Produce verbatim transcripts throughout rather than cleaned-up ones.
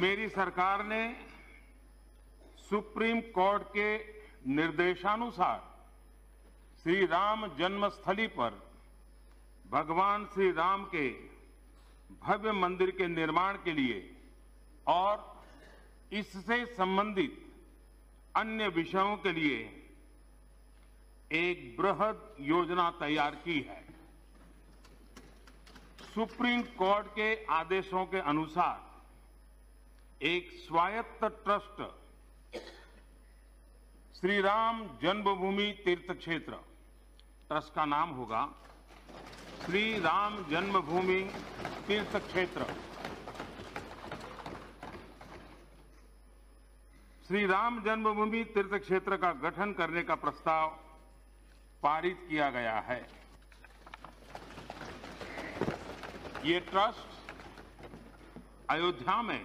मेरी सरकार ने सुप्रीम कोर्ट के निर्देशानुसार श्री राम जन्मस्थली पर भगवान श्री राम के भव्य मंदिर के निर्माण के लिए और इससे संबंधित अन्य विषयों के लिए एक बृहद योजना तैयार की है। सुप्रीम कोर्ट के आदेशों के अनुसार एक स्वायत्त ट्रस्ट श्री राम जन्मभूमि तीर्थ क्षेत्र ट्रस्ट का नाम होगा श्री राम जन्मभूमि तीर्थ क्षेत्र। श्री राम जन्मभूमि तीर्थ क्षेत्र का गठन करने का प्रस्ताव पारित किया गया है। ये ट्रस्ट अयोध्या में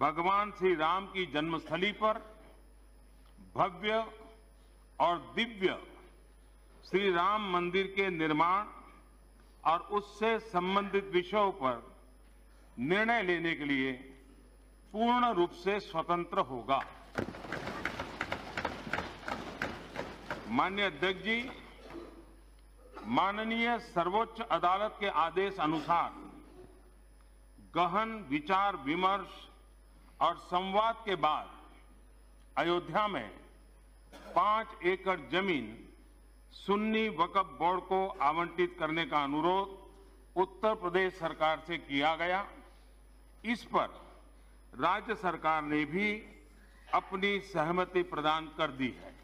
भगवान श्री राम की जन्मस्थली पर भव्य और दिव्य श्री राम मंदिर के निर्माण और उससे संबंधित विषयों पर निर्णय लेने के लिए पूर्ण रूप से स्वतंत्र होगा। माननीय अध्यक्ष जी, माननीय सर्वोच्च अदालत के आदेश अनुसार गहन विचार विमर्श और संवाद के बाद अयोध्या में पांच एकड़ जमीन सुन्नी वक्फ़ बोर्ड को आवंटित करने का अनुरोध उत्तर प्रदेश सरकार से किया गया। इस पर राज्य सरकार ने भी अपनी सहमति प्रदान कर दी है।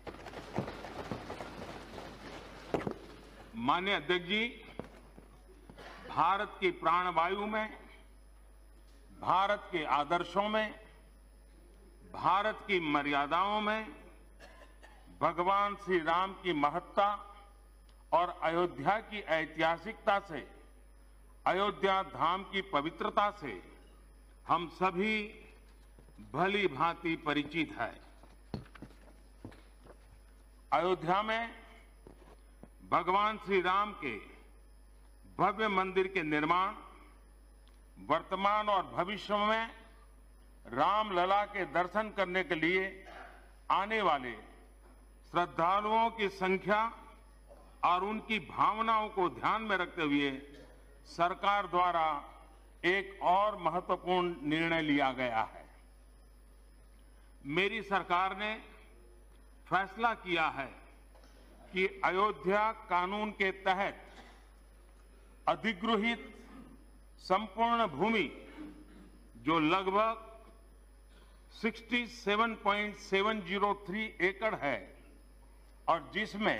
माननीय अध्यक्ष जी, भारत की प्राणवायु में, भारत के आदर्शों में, भारत की मर्यादाओं में भगवान श्री राम की महत्ता और अयोध्या की ऐतिहासिकता से, अयोध्या धाम की पवित्रता से हम सभी भली भांति परिचित हैं। अयोध्या में भगवान श्री राम के भव्य मंदिर के निर्माण, वर्तमान और भविष्य में रामलला के दर्शन करने के लिए आने वाले श्रद्धालुओं की संख्या और उनकी भावनाओं को ध्यान में रखते हुए सरकार द्वारा एक और महत्वपूर्ण निर्णय लिया गया है। मेरी सरकार ने फैसला किया है कि अयोध्या कानून के तहत अधिग्रहित संपूर्ण भूमि जो लगभग सड़सठ पॉइंट सात शून्य तीन एकड़ है और जिसमें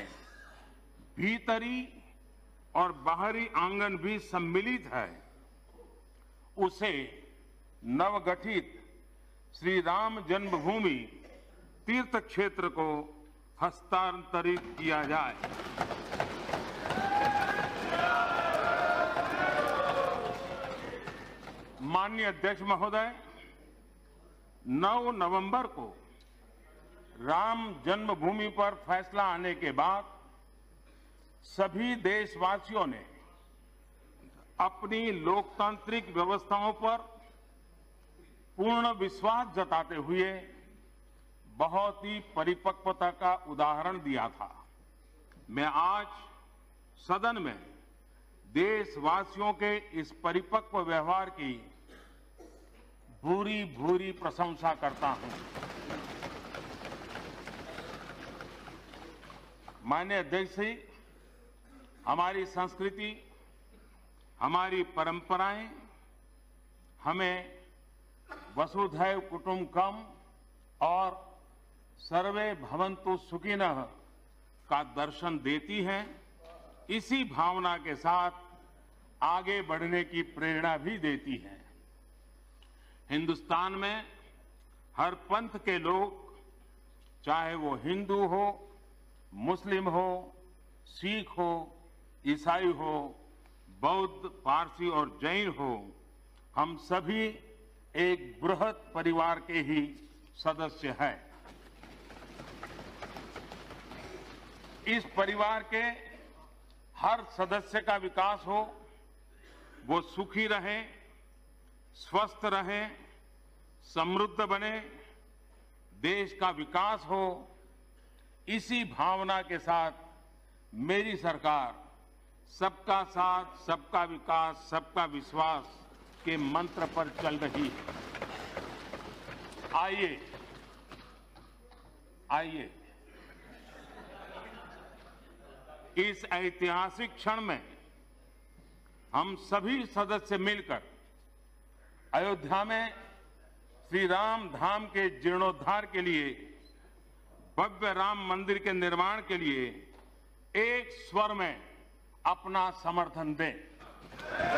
भीतरी और बाहरी आंगन भी सम्मिलित है, उसे नवगठित श्री राम जन्मभूमि तीर्थ क्षेत्र को हस्तांतरित किया जाए। माननीय अध्यक्ष महोदय, नौ नवंबर को राम जन्मभूमि पर फैसला आने के बाद सभी देशवासियों ने अपनी लोकतांत्रिक व्यवस्थाओं पर पूर्ण विश्वास जताते हुए बहुत ही परिपक्वता का उदाहरण दिया था। मैं आज सदन में देशवासियों के इस परिपक्व व्यवहार की भूरी भूरी प्रशंसा करता हूं। माननीय अध्यक्ष जी, हमारी संस्कृति, हमारी परंपराएं हमें वसुधैव कुटुम्बकम और सर्वे भवंतु सुखीनः का दर्शन देती हैं। इसी भावना के साथ आगे बढ़ने की प्रेरणा भी देती है। हिंदुस्तान में हर पंथ के लोग, चाहे वो हिंदू हो, मुस्लिम हो, सिख हो, ईसाई हो, बौद्ध, पारसी और जैन हो, हम सभी एक बृहद परिवार के ही सदस्य हैं। इस परिवार के हर सदस्य का विकास हो, वो सुखी रहे, स्वस्थ रहे समृद्ध बने, देश का विकास हो, इसी भावना के साथ मेरी सरकार सबका साथ, सबका विकास, सबका विश्वास के मंत्र पर चल रही है। आइए आइए इस ऐतिहासिक क्षण में हम सभी सदस्य मिलकर अयोध्या में श्री राम धाम के जीर्णोद्धार के लिए, भव्य राम मंदिर के निर्माण के लिए एक स्वर में अपना समर्थन दें।